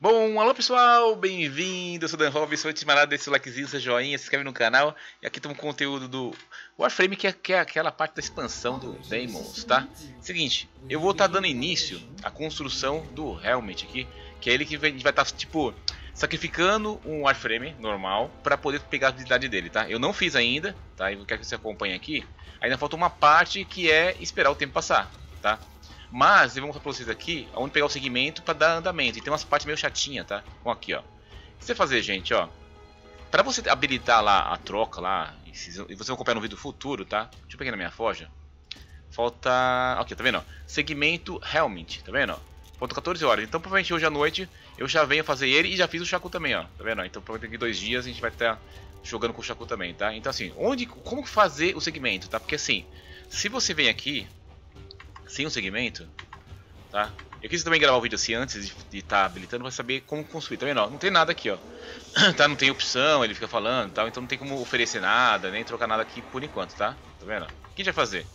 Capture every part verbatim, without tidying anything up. Bom, alô pessoal, bem-vindo, eu sou Dan Robson, antes de mais nada, deixa o likezinho, seu joinha, se inscreve no canal. E aqui tem um conteúdo do Warframe, que é, que é aquela parte da expansão do Demos, tá? Seguinte, eu vou estar tá dando início à construção do Helminth aqui, que é ele que a gente vai estar, tá, tipo, sacrificando um Warframe normal para poder pegar a habilidade dele, tá? Eu não fiz ainda, tá? Eu quero que você acompanhe aqui. Ainda falta uma parte que é esperar o tempo passar, tá? Mas eu vou mostrar pra vocês aqui onde pegar o segmento para dar andamento. E tem umas partes meio chatinhas, tá? Então aqui, ó. O que você fazer, gente, ó. Pra você habilitar lá a troca lá, e vocês vão acompanhar no vídeo futuro, tá? Deixa eu pegar na minha forja. Falta... Aqui, tá vendo, ó? Segmento Helminth, tá vendo, ó? Faltam quatorze horas. Então provavelmente hoje à noite eu já venho fazer ele e já fiz o Chaku também, ó. Tá vendo, ó? Então provavelmente daqui dois dias a gente vai estar tá jogando com o Chaku também, tá? Então assim, onde... como fazer o segmento, tá? Porque assim, se você vem aqui... sem o segmento, tá? Eu quis também gravar o vídeo assim antes de estar tá habilitando para saber como construir, tá vendo? Ó, não tem nada aqui, ó. Tá? Não tem opção, ele fica falando, tal, tá? Então não tem como oferecer nada, nem trocar nada aqui por enquanto, tá? Tá vendo? O que a gente vai fazer?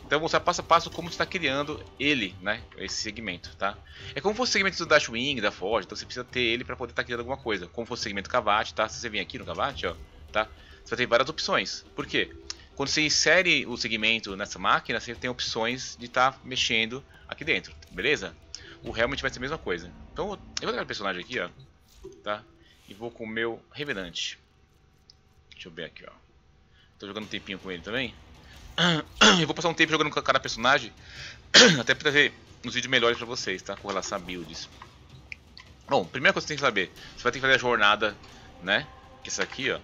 Então eu vou mostrar passo a passo como você está criando ele, né? Esse segmento, tá? É como fosse o segmento do Dash Wing, da Forge, então você precisa ter ele para poder estar tá criando alguma coisa. Como fosse o segmento Cavate, tá? Se você vir aqui no Cavate, ó, tá? Você vai ter várias opções. Por quê? Quando você insere o segmento nessa máquina, você tem opções de estar tá mexendo aqui dentro, beleza? O Helminth vai ser a mesma coisa. Então eu vou pegar o personagem aqui, ó, tá? E vou com o meu Revenante. Deixa eu ver aqui, ó. Tô jogando um tempinho com ele também. Eu vou passar um tempo jogando com cada personagem, até pra ver uns vídeos melhores pra vocês, tá? Com relação a builds. Bom, primeira coisa que você tem que saber, você vai ter que fazer a jornada, né? Que essa aqui, ó.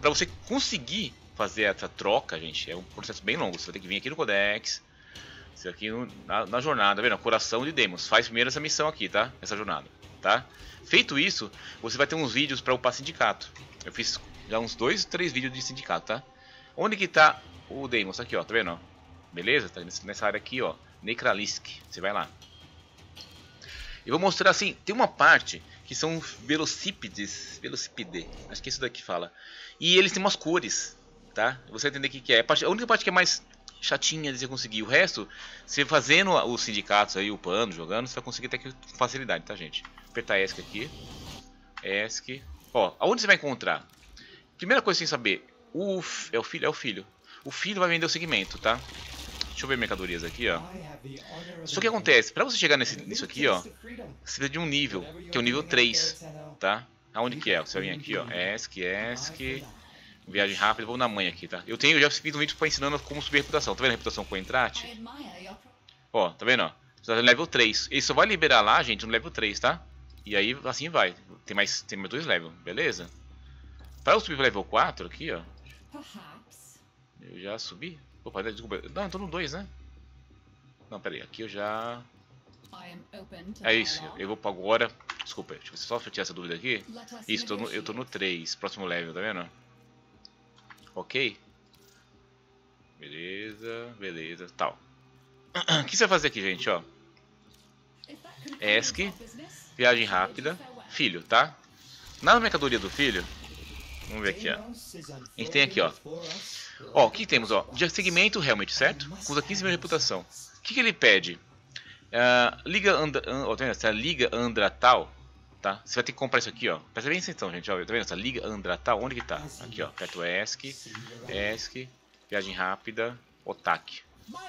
Pra você conseguir fazer essa troca, gente, é um processo bem longo. Você vai ter que vir aqui no Codex, isso aqui no, na, na jornada, tá vendo? Coração de Demos. Faz primeiro essa missão aqui, tá? Essa jornada, tá? Feito isso, você vai ter uns vídeos para upar sindicato. Eu fiz já uns dois, três vídeos de sindicato, tá? Onde que tá o Demos? Aqui, ó, tá vendo? Beleza? Tá nessa área aqui, ó. Necralisk. Você vai lá. Eu vou mostrar assim, tem uma parte que são velocípedes, velocipede, acho que isso daqui fala. E eles têm umas cores, tá? Você vai entender o que, que é. A única parte que é mais chatinha de você conseguir. O resto, você fazendo os sindicatos aí, upando, jogando, você vai conseguir até que com facilidade, tá, gente? Apertar ESC aqui. ESC. Ó, aonde você vai encontrar? Primeira coisa que você tem que saber. O é o filho? É o filho. O filho vai vender o segmento, tá? Deixa eu ver mercadorias aqui, ó. Só que acontece, pra você chegar nesse, nisso aqui, ó, você precisa de um nível, que é o nível três, tá? Aonde que é? Você vai vir aqui, ó. ESC, ESC... Viagem rápida, vou na mãe aqui, tá? Eu tenho, eu já fiz um vídeo pra ensinando como subir a reputação. Tá vendo a reputação com o Entrati? Ó, tá vendo, ó? Você tá no level três. Ele só vai liberar lá, gente, no level três, tá? E aí, assim vai. Tem mais, tem mais dois levels, beleza? Pra eu subir pro level quatro aqui, ó. Eu já subi? Opa, desculpa. Não, eu tô no dois, né? Não, pera aí. Aqui eu já... É isso. Eu vou pra agora... Desculpa, deixa eu só tirar essa dúvida aqui. Isso, tô no, eu tô no três. Próximo level, tá vendo? Ok, beleza, beleza, tal. O que você vai fazer aqui, gente, ó? ESC, viagem rápida, filho, tá? Na mercadoria do filho, vamos ver aqui, ó. A gente tem aqui, ó. Ó, o que temos, ó? De segmento Helminth, certo? Custa quinze mil de reputação. O que, que ele pede? Uh, Liga Andratal, tá? Você vai ter que comprar isso aqui, ó. Presta bem atenção, gente, ó. Tá vendo essa Liga Andratal? Onde que tá? Aqui, ó. Perto ESC, ESC, viagem rápida, O T A C.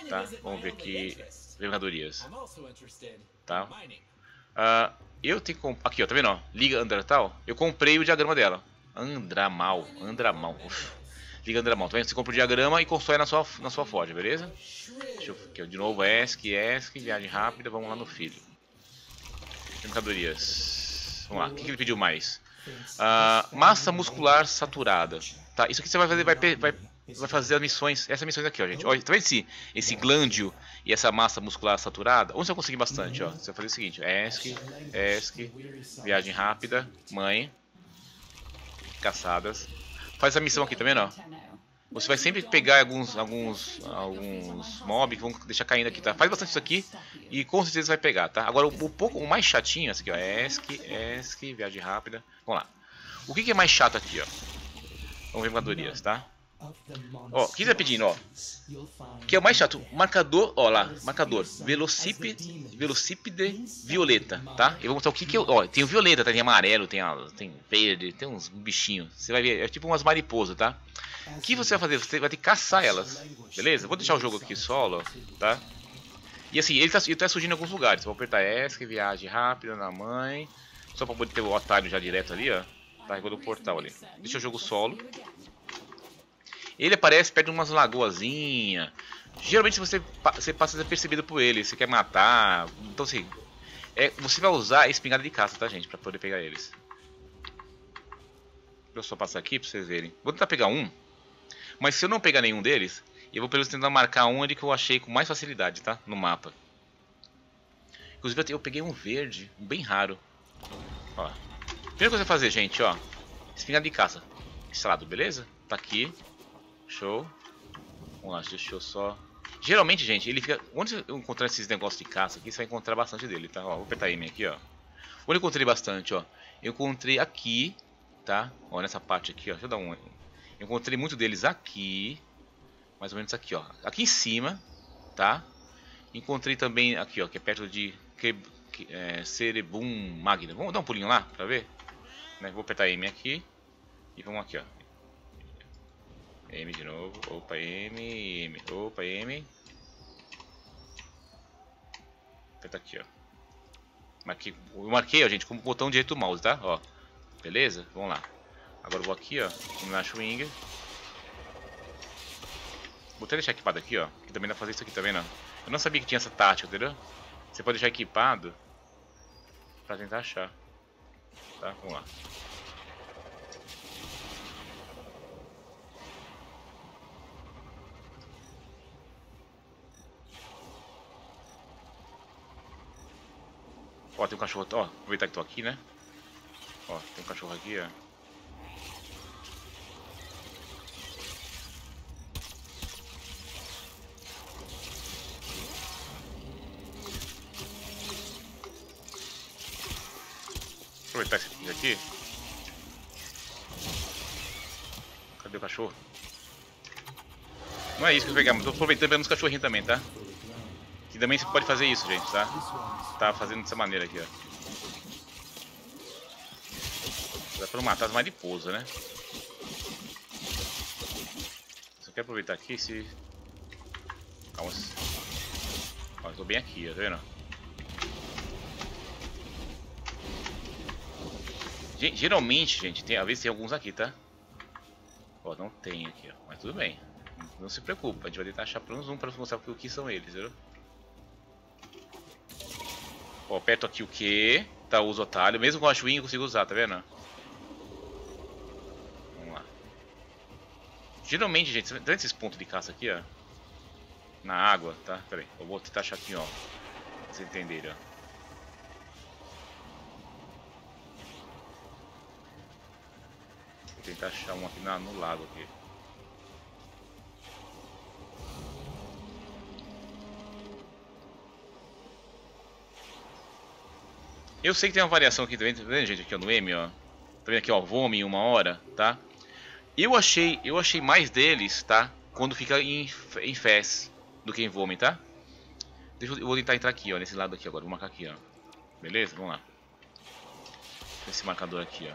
Tá? Vamos ver aqui. Mercadorias. Tá? Uh, eu tenho que comprar. Aqui, ó. Tá vendo, ó? Liga Andratal. Eu comprei o diagrama dela. Andramal. Andramal. Uf. Liga Andramal. Tá vendo? Você compra o diagrama e constrói na sua, na sua Forge, beleza? Deixa eu. Aqui, ó. De novo, ESC, ESC, viagem rápida. Vamos lá no filho. Mercadorias. Vamos lá, o que, que ele pediu mais? Uh, massa muscular saturada. Tá, isso aqui você vai fazer, vai, vai, vai fazer as missões. Essas missões aqui, ó, gente. Olha, tá vendo esse, esse glândio e essa massa muscular saturada? Onde você vai conseguir bastante, ó? Você vai fazer o seguinte: ESC, ESC, viagem rápida, mãe, caçadas. Faz essa missão aqui, tá vendo, ó? Você vai sempre pegar alguns, alguns, alguns mobs que vão deixar caindo aqui, tá? Faz bastante isso aqui e com certeza vai pegar, tá? Agora, o, o pouco, o mais chatinho é esse aqui, ó. ESC, ESC, viagem rápida. Vamos lá. O que, que é mais chato aqui, ó? Vamos ver mercadorias, tá? Ó, quinze rapidinho, ó. Que é o mais chato. Marcador, ó lá, marcador. Velocipede, Velocipede violeta, tá? Eu vou mostrar o que que eu... Ó, tem o violeta, tá? Tem amarelo, tem, a, tem verde, tem uns bichinhos. Você vai ver, é tipo umas mariposas, tá? O que você vai fazer? Você vai ter que caçar elas, beleza? Vou deixar o jogo aqui solo, tá? E assim, ele tá, ele tá surgindo em alguns lugares. Vou apertar S, que viagem rápida na mãe. Só pra poder ter o atalho já direto ali, ó. Tá, igual do portal ali. Deixa o jogo solo. Ele aparece perto de umas lagoazinhas. Geralmente você, você passa desapercebido por ele. Você quer matar. Então assim, é, você vai usar a espingarda de caça, tá gente? Pra poder pegar eles. Deixa eu só passar aqui pra vocês verem. Vou tentar pegar um. Mas se eu não pegar nenhum deles, eu vou pelo menos tentar marcar onde que eu achei com mais facilidade, tá? No mapa. Inclusive eu peguei um verde, bem raro. Ó. Primeira coisa a fazer, gente, ó. Espingarda de caça. Instalado, beleza? Tá aqui. Show. Vamos lá, deixa eu só... Geralmente, gente, ele fica... Onde eu encontrar esses negócios de caça aqui, você vai encontrar bastante dele, tá? Ó, vou apertar M aqui, ó. Onde eu encontrei bastante, ó. Eu encontrei aqui, tá? Ó, nessa parte aqui, ó. Deixa eu dar um... Eu encontrei muito deles aqui. Mais ou menos aqui, ó. Aqui em cima, tá? Encontrei também aqui, ó. Que é perto de que, que, é, Cerebrum Magna. Vamos dar um pulinho lá, pra ver? Né? Vou apertar M aqui. E vamos aqui, ó. M de novo, opa M, M, opa M. Aperta aqui, ó. Marquei, eu marquei, ó, gente, com o botão direito do mouse, tá? Ó, beleza? Vamos lá. Agora eu vou aqui, ó, no Dash Wing. Vou até deixar equipado aqui, ó, que também dá pra fazer isso aqui, tá vendo? Eu não sabia que tinha essa tática, entendeu? Você pode deixar equipado pra tentar achar. Tá, vamos lá. Ó, tem um cachorro, ó, aproveitar que tô aqui, né? Ó, tem um cachorro aqui, ó. Aproveitar esse aqui, aqui. Cadê o cachorro? Não é isso que eu vou pegar, mas tô aproveitando pegando os cachorrinhos também, tá? Que também você pode fazer isso, gente, tá? Tá fazendo dessa maneira aqui, ó. Dá pra matar as mariposas, né? Só quero aproveitar aqui se... Calma. Ó, eu tô bem aqui, ó, tá vendo? Geralmente, gente, tem, às vezes tem alguns aqui, tá? Ó, não tem aqui, ó. Mas tudo bem. Não se preocupa, a gente vai tentar achar pelo menos um pra mostrar o que são eles, viu? Ó, aperto aqui o Q, tá, uso o atalho, mesmo com a Dash Wing eu consigo usar, tá vendo? Vamos lá. Geralmente, gente, tá vendo esses pontos de caça aqui, ó? Na água, tá? Pera aí, eu vou tentar achar aqui, ó. Pra vocês entenderem, ó. Vou tentar achar um aqui na, no lago aqui. Eu sei que tem uma variação aqui também, tá vendo, gente? Aqui ó, no M, ó. Tá vendo aqui, ó, vome em uma hora, tá? Eu achei, eu achei mais deles, tá? Quando fica em, em fez do que em vome, tá? Deixa eu, eu vou tentar entrar aqui, ó, nesse lado aqui agora. Vou marcar aqui, ó. Beleza? Vamos lá. Esse marcador aqui, ó.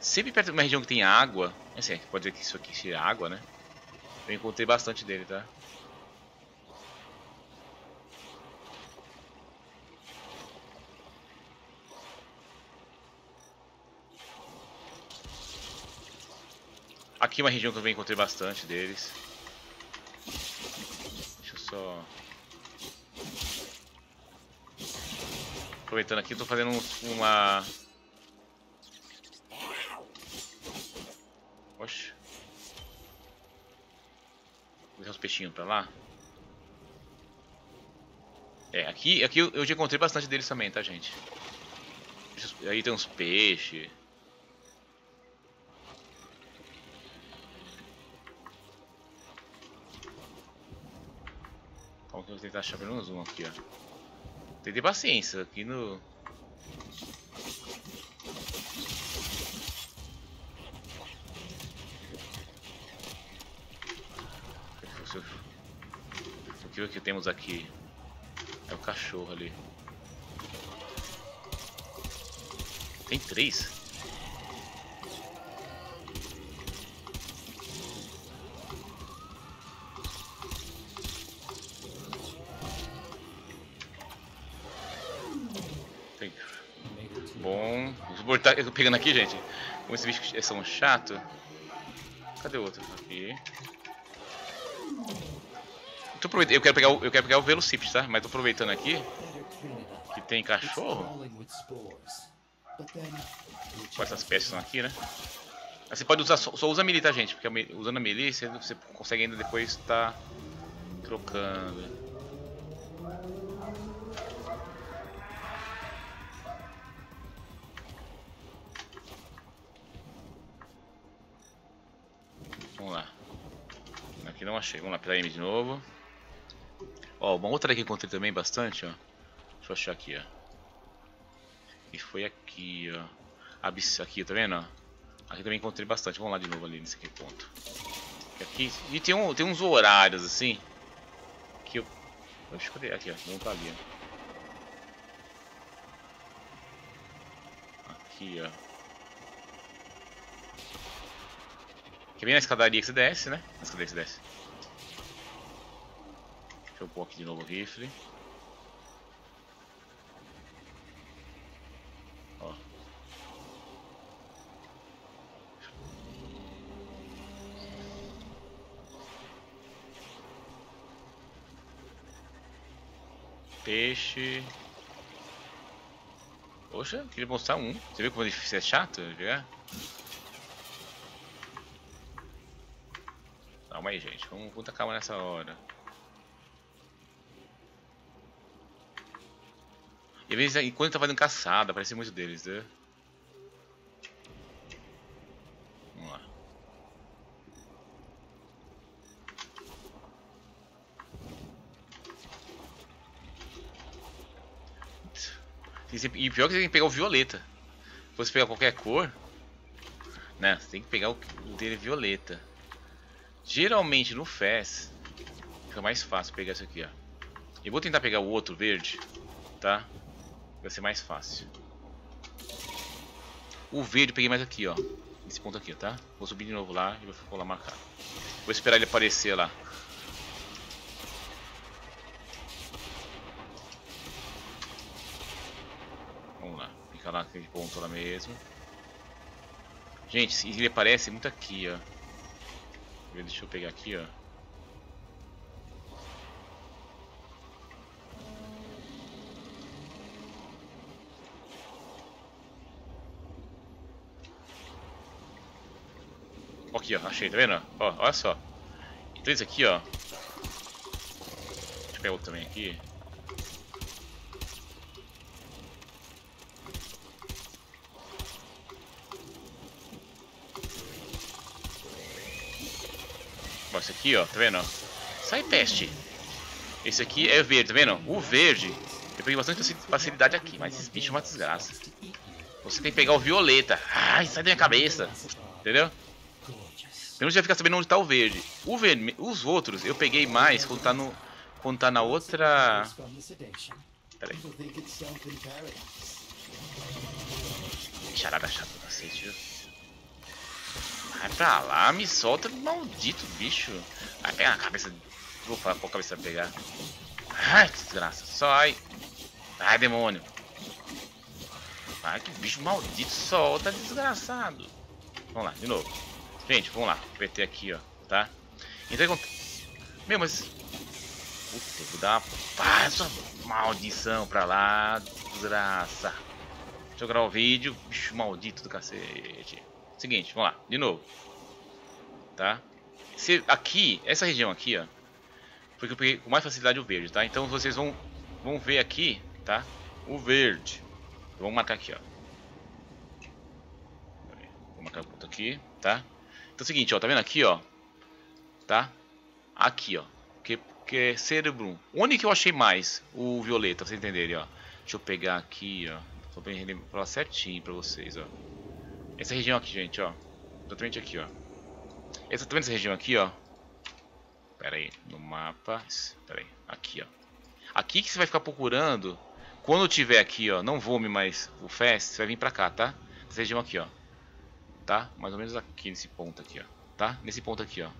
Sempre perto de uma região que tem água, é assim, pode dizer que isso aqui seja água, né? Eu encontrei bastante dele, tá? Aqui é uma região que eu também encontrei bastante deles. Deixa eu só... Aproveitando aqui, eu tô fazendo uma... Oxe. Vou deixar os peixinhos pra lá. É, aqui, aqui eu, eu já encontrei bastante deles também, tá, gente? Aí tem uns peixes. Calma que eu vou tentar achar pelo menos um aqui, ó. Tem que ter paciência aqui no... ver o que temos aqui. É o cachorro ali. Tem três? Tem. Bom. Vou botar. Eu tô pegando aqui, gente. Como esses bichos são chatos. Cadê o outro? Aqui. Eu quero pegar o, eu quero pegar o Velocipede, tá? Mas tô aproveitando aqui que tem cachorro. Com essas peças são aqui, né? Aí você pode usar, só, só usa a melee, tá, gente? Porque usando a melee você, você consegue ainda depois estar tá trocando. Vamos lá. Aqui não achei. Vamos lá pela M de novo. Ó, uma outra que encontrei também bastante, ó. Deixa eu achar aqui, ó. E foi aqui, ó. Abis, aqui, tá vendo? Ó? Aqui também encontrei bastante. Vamos lá de novo ali nesse aqui ponto. Aqui. E tem, um, tem uns horários assim. Que eu. Deixa eu ver. Aqui, ó. Vamos pra ali, ó. Aqui, ó. Que é bem na escadaria que você desce, né? Na escadaria que você desce. Deixa eu pôr aqui de novo o rifle. Ó. Peixe. Poxa, queria mostrar um. Você viu como isso é chato? Já? Calma aí, gente, vamos com muita calma nessa hora. E às vezes, enquanto tá fazendo caçada, aparece muito deles, né? Vamos lá. E pior que você tem que pegar o violeta. Se você pegar qualquer cor, né? Você tem que pegar o dele violeta. Geralmente no F E S fica mais fácil pegar isso aqui, ó. Eu vou tentar pegar o outro verde, tá? Vai ser mais fácil. O verde eu peguei mais aqui, ó. Nesse ponto aqui, tá? Vou subir de novo lá e vou ficar lá marcado. Vou esperar ele aparecer lá. Vamos lá. Fica lá naquele ponto lá mesmo. Gente, ele aparece muito aqui, ó. Deixa eu pegar aqui, ó. Aqui, ó. Achei, tá vendo? Ó, olha só. Então esse aqui, ó. Deixa eu pegar outro também aqui. Esse aqui, ó, tá vendo? Sai peste. Esse aqui é verde, tá vendo? O verde. Eu peguei bastante facilidade aqui, mas esse bicho é uma desgraça. Você tem que pegar o violeta. Ai, sai da minha cabeça. Entendeu? Então já fica sabendo onde tá o verde. O verde, os outros eu peguei mais quando tá no, quando tá na outra. Peraí. Charada chata do cacete, viu? Vai pra lá, me solta, maldito bicho. Vai pegar a cabeça. Vou falar pra cabeça pegar. Ai, que desgraça. Sai. Ai, demônio. Ai, que bicho maldito. Solta, desgraçado. Vamos lá, de novo. Gente, vamos lá. Apertei aqui, ó. Tá? Então, meu, mas. Puta, eu vou dar uma. Essa maldição pra lá, desgraça. Deixa eu gravar o vídeo. Bicho maldito do cacete. Seguinte, vamos lá, de novo. Tá? Se, aqui, essa região aqui, ó. Porque eu peguei com mais facilidade o verde, tá? Então vocês vão, vão ver aqui, tá? O verde. Vamos marcar aqui, ó. Vou marcar o ponto aqui, tá? Então é o seguinte, ó. Tá vendo aqui, ó? Tá? Aqui, ó. Que, que é Cerebrum. Onde que eu achei mais o violeta, pra vocês entenderem, ó. Deixa eu pegar aqui, ó. Só pra falar certinho pra vocês, ó. Essa região aqui, gente, ó. Exatamente aqui, ó. Exatamente essa região aqui, ó. Pera aí, no mapa. Pera aí, aqui, ó. Aqui que você vai ficar procurando. Quando tiver aqui, ó, não vou me mais o Fast, você vai vir pra cá, tá? Essa região aqui, ó. Tá? Mais ou menos aqui, nesse ponto aqui, ó. Tá? Nesse ponto aqui, ó.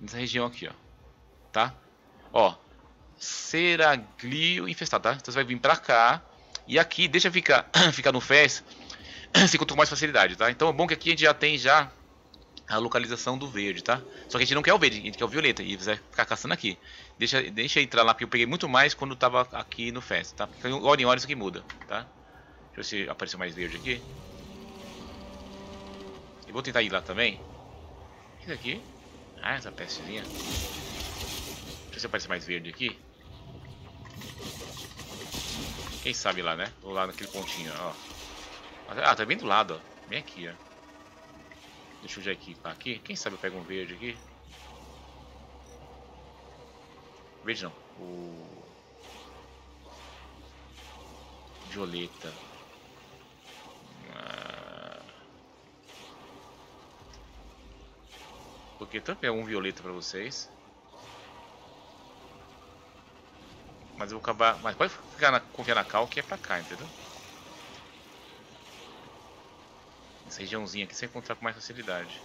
Nessa região aqui, ó. Tá? Ó. Seraglio infestado, tá? Então você vai vir pra cá. E aqui, deixa ficar, ficar no Fast. Você encontra com mais facilidade, tá? Então é bom que aqui a gente já tem já a localização do verde, tá? Só que a gente não quer o verde, a gente quer o violeta. E você vai ficar caçando aqui. Deixa, deixa eu entrar lá, porque eu peguei muito mais quando eu tava aqui no Fest, tá? Porque hora em hora isso aqui muda, tá? Deixa eu ver se apareceu mais verde aqui. Eu vou tentar ir lá também. Isso aqui. Ah, essa pestezinha. Deixa eu ver se aparece mais verde aqui. Quem sabe lá, né? Ou lá naquele pontinho, ó. Ah, tá bem do lado, ó. Bem aqui, ó. Deixa eu já equipar aqui. Quem sabe eu pego um verde aqui. Verde não. O... violeta. Ah... Porque tanto é um violeta pra vocês. Mas eu vou acabar... Mas pode ficar na... confiar na cal que é pra cá, entendeu? Essa regiãozinha aqui você encontrar com mais facilidade.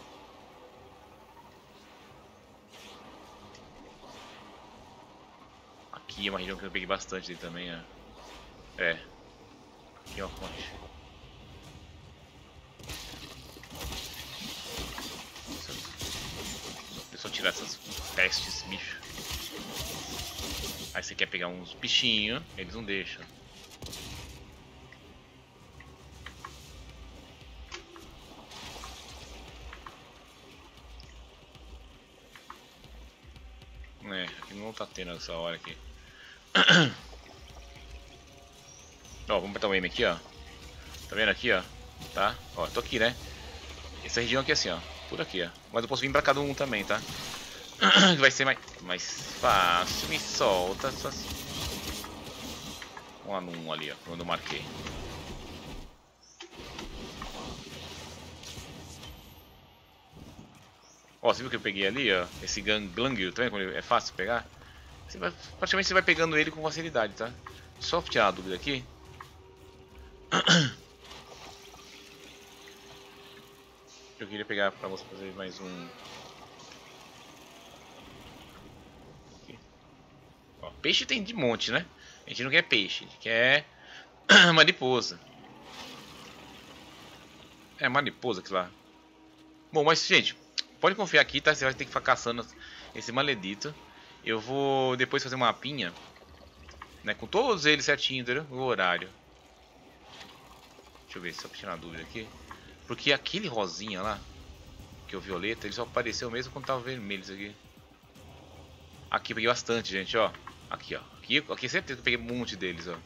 Aqui é uma região que eu peguei bastante ali também, ó. É. Aqui é uma ponte. Deixa eu só tirar essas pestes, bicho. Aí você quer pegar uns bichinhos, eles não deixam. É, não tá tendo essa hora aqui. Ó, vamos botar um aim aqui, ó. Tá vendo aqui, ó? Tá? Ó, tô aqui, né? Essa região aqui é assim, ó. Por aqui, ó. Mas eu posso vir pra cada um também, tá? Vai ser mais, mais fácil. Me solta. Só assim. Um anum ali, ó. Quando eu marquei. Ó, você viu que eu peguei ali, ó? Esse ganglangil, tá vendo como é fácil pegar? Você vai, praticamente você vai pegando ele com facilidade, tá? Só tirar a dúvida aqui. Eu queria pegar pra você fazer mais um... Aqui. Ó, peixe tem de monte, né? A gente não quer peixe, a gente quer mariposa. É mariposa aquilo lá. Bom, mas gente... Pode confiar aqui, tá? Você vai ter que ficar caçando esse maledito. Eu vou depois fazer um mapinha, né? Com todos eles certinho, entendeu? O horário. Deixa eu ver, só pra tirar uma dúvida aqui. Porque aquele rosinha lá, que é o violeta, ele só apareceu mesmo quando tava vermelho isso aqui. Aqui peguei bastante, gente, ó. Aqui, ó. Aqui, aqui certeza que eu peguei um monte deles, ó.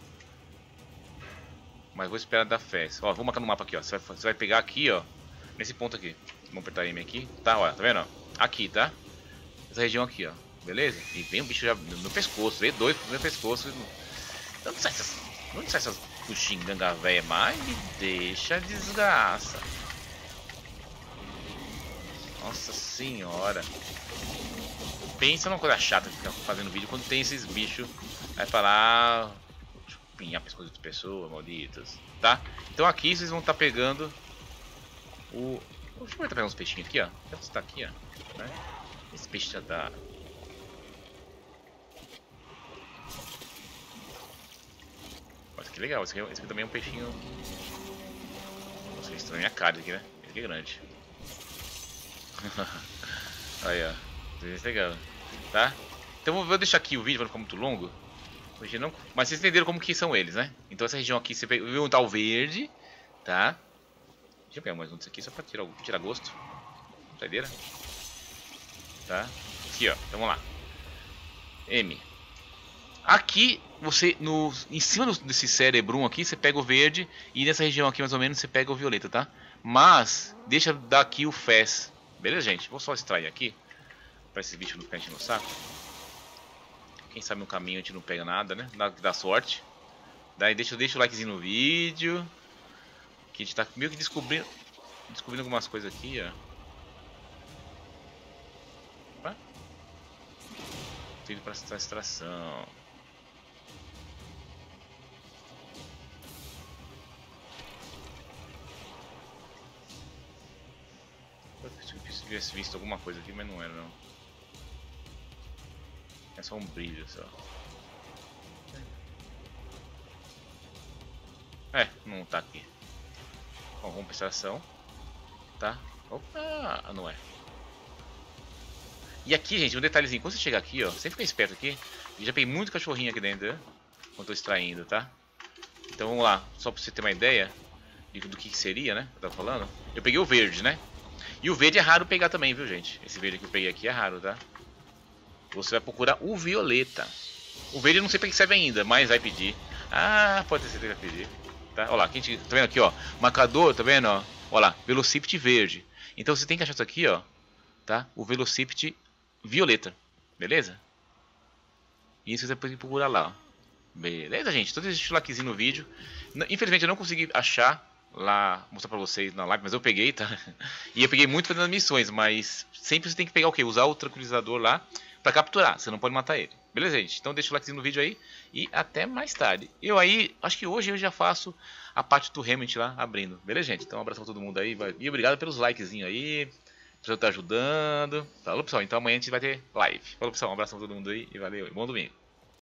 Mas vou esperar dar festa. Ó, vou marcar no mapa aqui, ó. Você vai, você vai pegar aqui, ó. Nesse ponto aqui. Vamos apertar M aqui. Tá, ó, tá vendo? Ó? Aqui, tá? Essa região aqui, ó. Beleza? E vem o bicho já no pescoço. Veio dois no meu pescoço. Não sai essas... Não sai essas puxinganga velha mais. Me deixa desgraça. Nossa senhora. Pensa numa coisa chata que fica fazendo vídeo quando tem esses bichos. Vai falar... Chupinhar pescoço de pessoa, malditas. Tá? Então aqui vocês vão estar tá pegando... O... Deixa eu pegar uns peixinhos aqui, ó. Você tá aqui, ó. Né? Esse peixe já tá... Olha que legal. Esse aqui, esse aqui também é um peixinho... Nossa, estranha a cara aqui, né? Esse aqui é grande. Aí, ó. Esse é legal. Tá? Então eu vou deixar aqui o vídeo pra não ficar muito longo. Não... Mas vocês entenderam como que são eles, né? Então essa região aqui, você viu um tal verde. Tá? Deixa eu pegar mais um disso aqui só pra tirar, tirar gosto. Saideira. Tá? Aqui, ó. Então vamos lá. M. Aqui, você. No, em cima desse cerebrum aqui, você pega o verde. E nessa região aqui, mais ou menos, você pega o violeta, tá? Mas, deixa daqui o Fez. Beleza, gente? Vou só extrair aqui. Pra esses bichos não ficarem enchendo o saco. Quem sabe no caminho a gente não pega nada, né? Dá, dá sorte. Daí, deixa, deixa o likezinho no vídeo. Aqui a gente tá meio que descobrindo, descobrindo algumas coisas aqui, ó. Opa. trilho para essa extração. Eu tivesse visto alguma coisa aqui, mas não era não. É só um brilho só. É, não tá aqui. Bom, compensação. Tá? Opa! Ah, não é. E aqui, gente, um detalhezinho. Quando você chegar aqui, ó, sempre fica esperto aqui. Eu já peguei muito cachorrinho aqui dentro, né? Quando eu tô extraindo, tá? Então vamos lá. Só pra você ter uma ideia do que seria, né? Eu tava falando. Eu peguei o verde, né? E o verde é raro pegar também, viu, gente? Esse verde que eu peguei aqui é raro, tá? Você vai procurar o violeta. O verde eu não sei pra que serve ainda, mas vai pedir. Ah, pode ter certeza que vai pedir. Tá? Olha lá, quem te... tá vendo aqui, ó? Marcador, tá vendo, ó? Olha lá, Velocipede verde. Então você tem que achar isso aqui, ó. Tá? O Velocipede violeta. Beleza? E isso você vai procurar lá, ó. Beleza, gente? Então deixa o likezinho no vídeo. Infelizmente eu não consegui achar lá, mostrar pra vocês na live, mas eu peguei, tá? E eu peguei muito fazendo as missões, mas sempre você tem que pegar o quê? Usar o tranquilizador lá pra capturar, você não pode matar ele. Beleza, gente? Então deixa o likezinho no vídeo aí e até mais tarde. Eu aí, acho que hoje eu já faço a parte do Helminth lá, abrindo. Beleza, gente? Então um abraço pra todo mundo aí e obrigado pelos likezinhos aí, pra você tá ajudando. Falou, pessoal, então amanhã a gente vai ter live. Falou, pessoal, um abraço pra todo mundo aí e valeu e bom domingo.